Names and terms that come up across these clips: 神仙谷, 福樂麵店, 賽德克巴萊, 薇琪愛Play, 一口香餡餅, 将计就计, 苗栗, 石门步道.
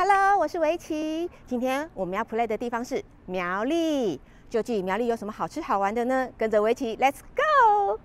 Hello， 我是薇琪。今天我们要 play 的地方是苗栗。究竟苗栗有什么好吃好玩的呢？跟着薇琪 ，Let's go！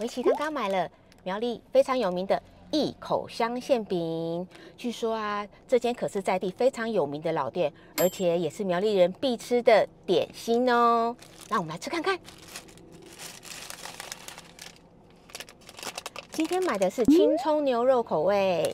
薇琪刚刚买了苗栗非常有名的一口香馅饼，据说啊，这间可是在地非常有名的老店，而且也是苗栗人必吃的点心哦。那我们来吃看看。 今天买的是青葱牛肉口味，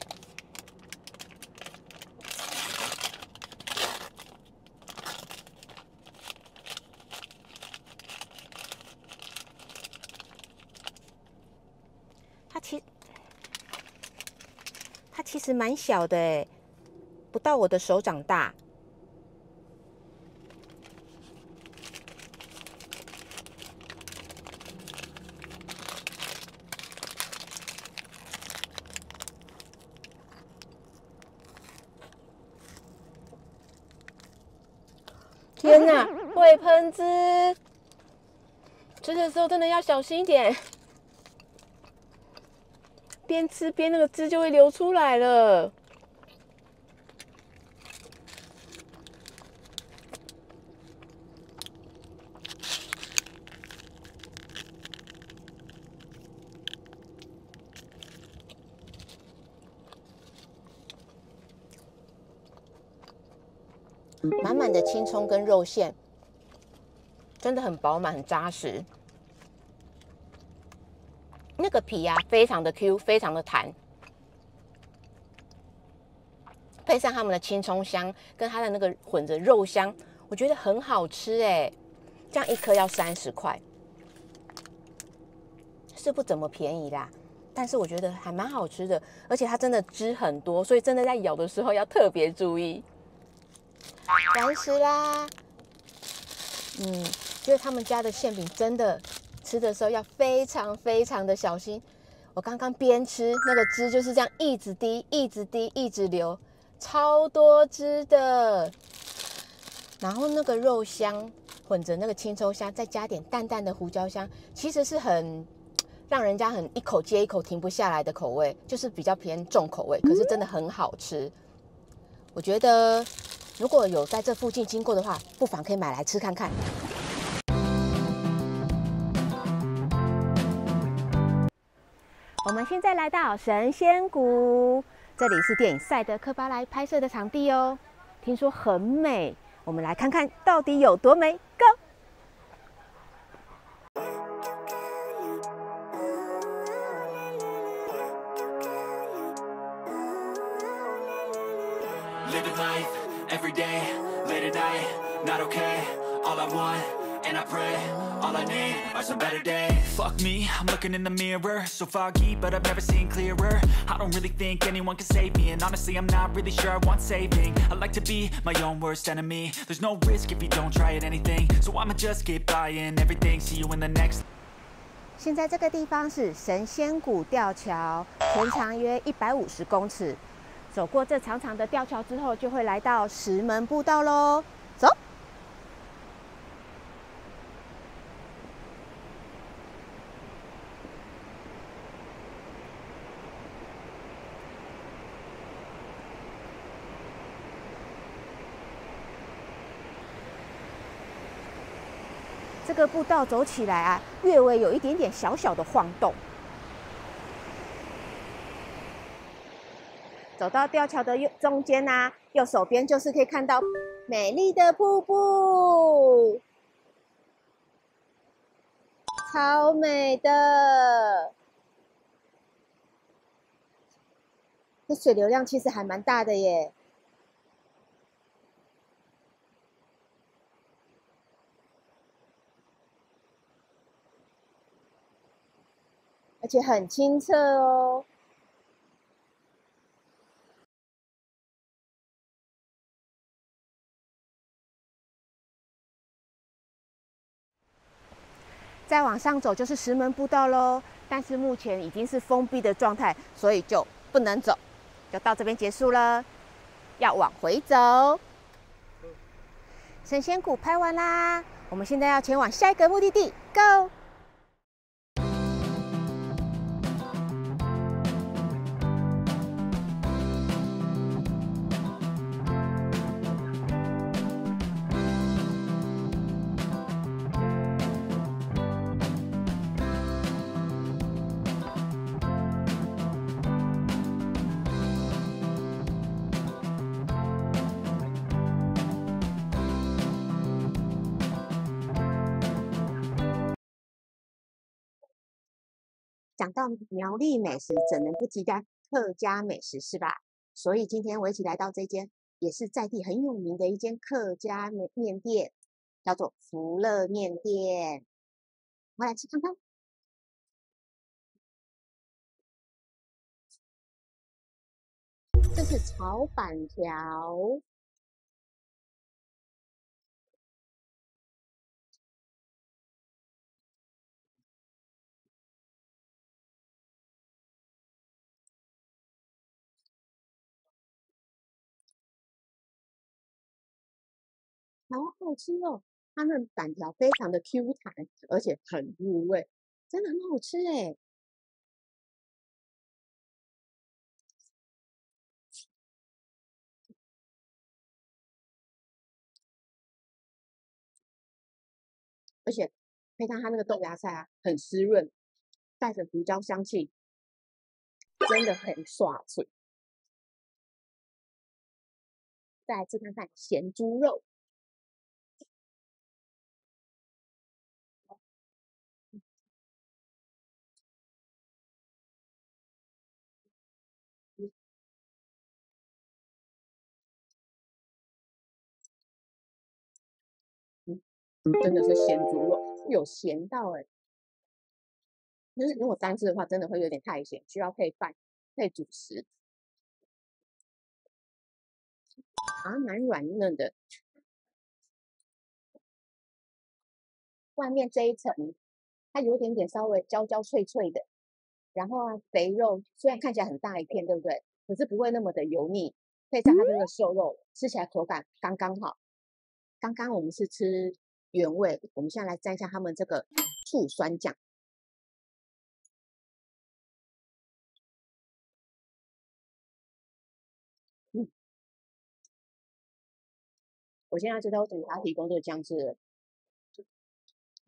它其实蛮小的哎，不到我的手掌大。 天哪，会喷汁！吃的时候真的要小心一点，边吃边那个汁就会流出来了。满满的青葱跟肉馅，真的很饱满、很扎实。那个皮啊，非常的 Q， 非常的弹。配上他们的青葱香，跟它的那个混着肉香，我觉得很好吃哎。这样一颗要30块，是不怎么便宜啦，但是我觉得还蛮好吃的，而且它真的汁很多，所以真的在咬的时候要特别注意。 完食啦，觉得他们家的馅饼真的吃的时候要非常非常的小心。我刚刚边吃，那个汁就是这样一直滴、一直滴、一直流，超多汁的。然后那个肉香混着那个青葱香，再加点淡淡的胡椒香，其实是很让人家很一口接一口停不下来的口味，就是比较偏重口味，可是真的很好吃。我觉得。 如果有在这附近经过的话，不妨可以买来吃看看。我们现在来到神仙谷，这里是电影《赛德克巴莱》拍摄的场地哦，听说很美，我们来看看到底有多美。Go！ Every day, late at night, not okay. All I want, and I pray, all I need are some better days. Fuck me, I'm looking in the mirror. So foggy, but I've never seen clearer. I don't really think anyone can save me. And honestly, I'm not really sure I want saving. I like to be my own worst enemy. There's no risk if you don't try at anything. So I'ma just get buying everything. See you in the next. 现在这个地方是神仙谷吊桥，全长约150公尺。 走过这长长的吊桥之后，就会来到石门步道喽。走，这个步道走起来啊，略微有一点点小小的晃动。 走到吊桥的中间啊，右手边就是可以看到美丽的瀑布，超美的。这水流量其实还蛮大的耶。而且很清澈哦。 再往上走就是石门步道喽，但是目前已经是封闭的状态，所以就不能走，就到这边结束了。要往回走，神仙谷拍完啦，我们现在要前往下一个目的地 ，Go！想到苗栗美食，怎能不提到客家美食是吧？所以今天我一起来到这间也是在地很有名的一间客家面店，叫做福乐面店。我来吃看看。这是炒板条，好好吃哦！它们板条非常的 Q 弹，而且很入味，真的很好吃哎。 而且配上它那个豆芽菜啊，很湿润，带着胡椒香气，真的很爽脆。再来吃看看咸猪肉，真的是咸猪肉，有咸到哎、欸，就是如果单吃的话，真的会有点太咸，需要配饭、配主食。啊，蛮软嫩的。外面这一层，它有点点稍微焦焦脆脆的，然后啊，肥肉虽然看起来很大一片，对不对？可是不会那么的油腻，配上它这个瘦肉，吃起来口感刚刚好。刚刚我们是吃 原味，我们现在来蘸一下他们这个醋酸酱。我现在知道警察提供这个酱汁了，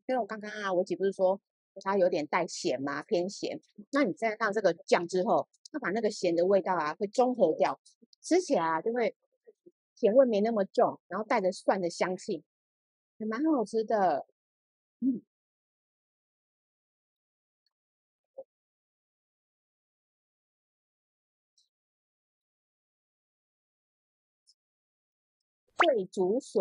因为我刚刚啊，我姐不是说它有点带咸嘛，偏咸。那你蘸上这个酱之后，它把那个咸的味道啊，会中和掉，吃起来啊就会甜味没那么重，然后带着蒜的香气。 也蛮好吃的，脆竹笋，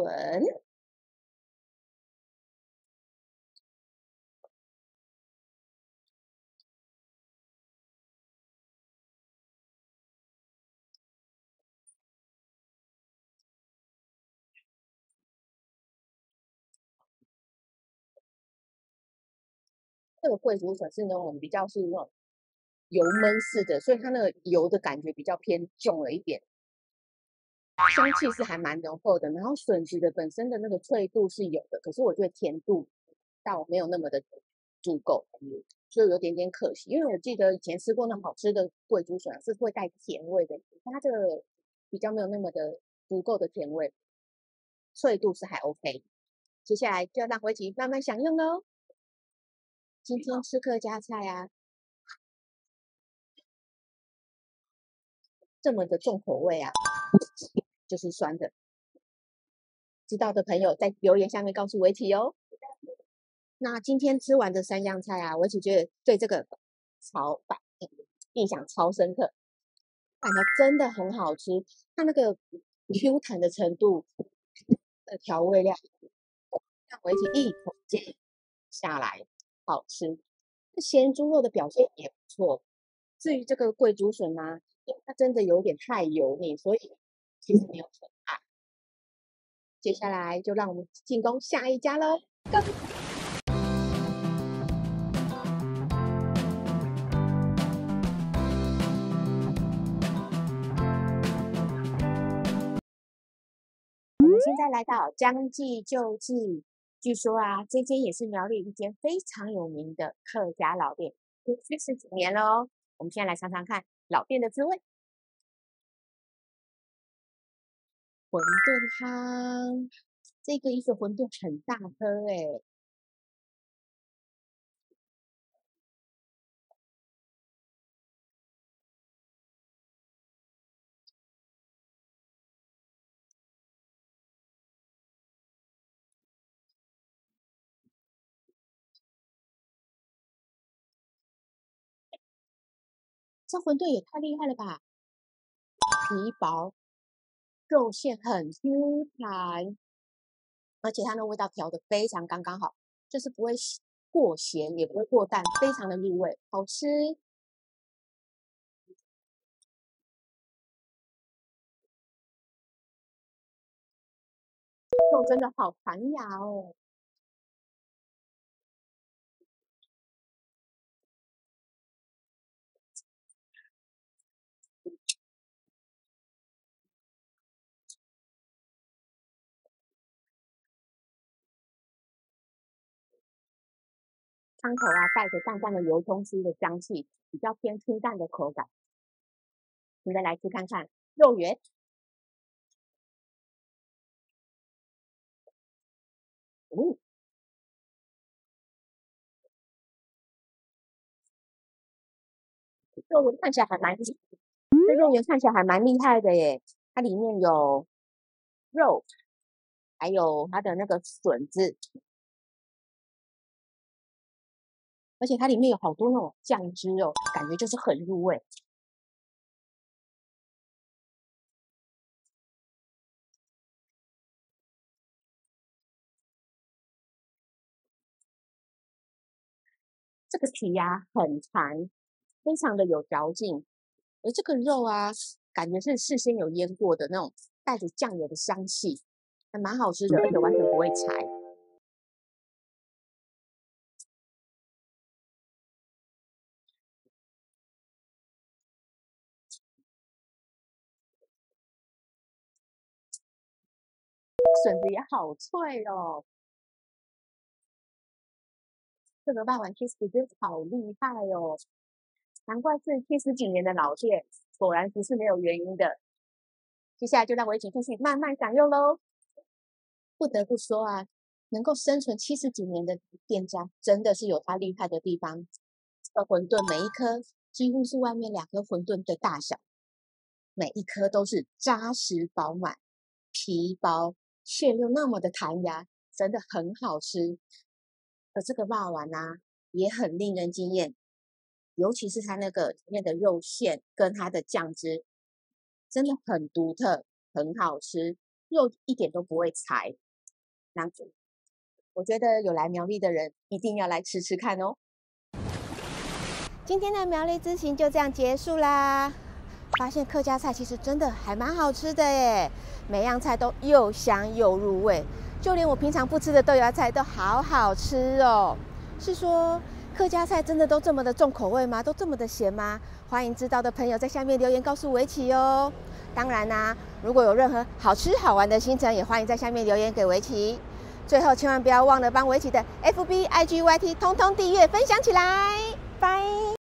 这个桂竹笋是那种比较是那种油焖式的，所以它那个油的感觉比较偏重了一点，香气是还蛮浓厚的。然后笋子的本身的那个脆度是有的，可是我觉得甜度倒没有那么的足够，所以有点点可惜。因为我记得以前吃过那好吃的桂竹笋是会带甜味的，它这个比较没有那么的足够的甜味，脆度是还 OK。接下来就让我一起慢慢享用喽。 今天吃客家菜啊，这么的重口味啊，就是酸的。知道的朋友在留言下面告诉维琪哦。那今天吃完的三样菜啊，维琪觉得对这个炒板印象超深刻，板条真的很好吃，它那个 Q 弹的程度的调味料，让维琪一口接下来。 好吃，这咸猪肉的表现也不错。至于这个桂竹笋呢，因为它真的有点太油腻，所以其实没有很爱。接下来就让我们进攻下一家喽 ，Go！ 我们现在来到将计就计。 据说啊，这间也是苗栗一间非常有名的客家老店，已经40几年喽。我们现在来尝尝看老店的滋味。馄饨汤，这个一个馄饨很大颗哎、欸。这馄饨也太厉害了吧！皮薄，肉馅很 Q 弹，而且它的味道调得非常刚刚好，就是不会过咸，也不会过淡，非常的入味，好吃。肉真的好弹牙哦。 汤头啊，带着淡淡的油葱酥的香气，比较偏清淡的口感。我们再来吃看看肉圆，嗯，肉圆看起来还蛮，这肉圆看起来还蛮厉害的耶。它里面有肉，还有它的那个笋子。 而且它里面有好多那种酱汁哦，感觉就是很入味。这个皮呀很弹，非常的有嚼劲，而这个肉啊，感觉是事先有腌过的那种带着酱油的香气，还蛮好吃的，而且完全不会柴。 笋子也好脆哦，这个霸王 cheese 真的好厉害哦，难怪是70几年的老店，果然不是没有原因的。接下来就让我一起进去慢慢享用喽。不得不说啊，能够生存70几年的店家，真的是有他厉害的地方。这个馄饨每一颗几乎是外面2颗馄饨的大小，每一颗都是扎实饱满，皮薄。 馅又那么的弹牙，真的很好吃。而这个肉丸啊，也很令人惊艳，尤其是它那个里面的肉馅跟它的酱汁，真的很独特，很好吃，肉一点都不会柴。难怪，我觉得有来苗栗的人一定要来吃吃看哦。今天的苗栗之行就这样结束啦。 发现客家菜其实真的还蛮好吃的耶，每样菜都又香又入味，就连我平常不吃的豆芽菜都好好吃哦。是说客家菜真的都这么的重口味吗？都这么的咸吗？欢迎知道的朋友在下面留言告诉围棋哦。当然啦、如果有任何好吃好玩的行程，也欢迎在下面留言给围棋。最后千万不要忘了帮围棋的 FB、IG、YT 通通订阅分享起来，拜。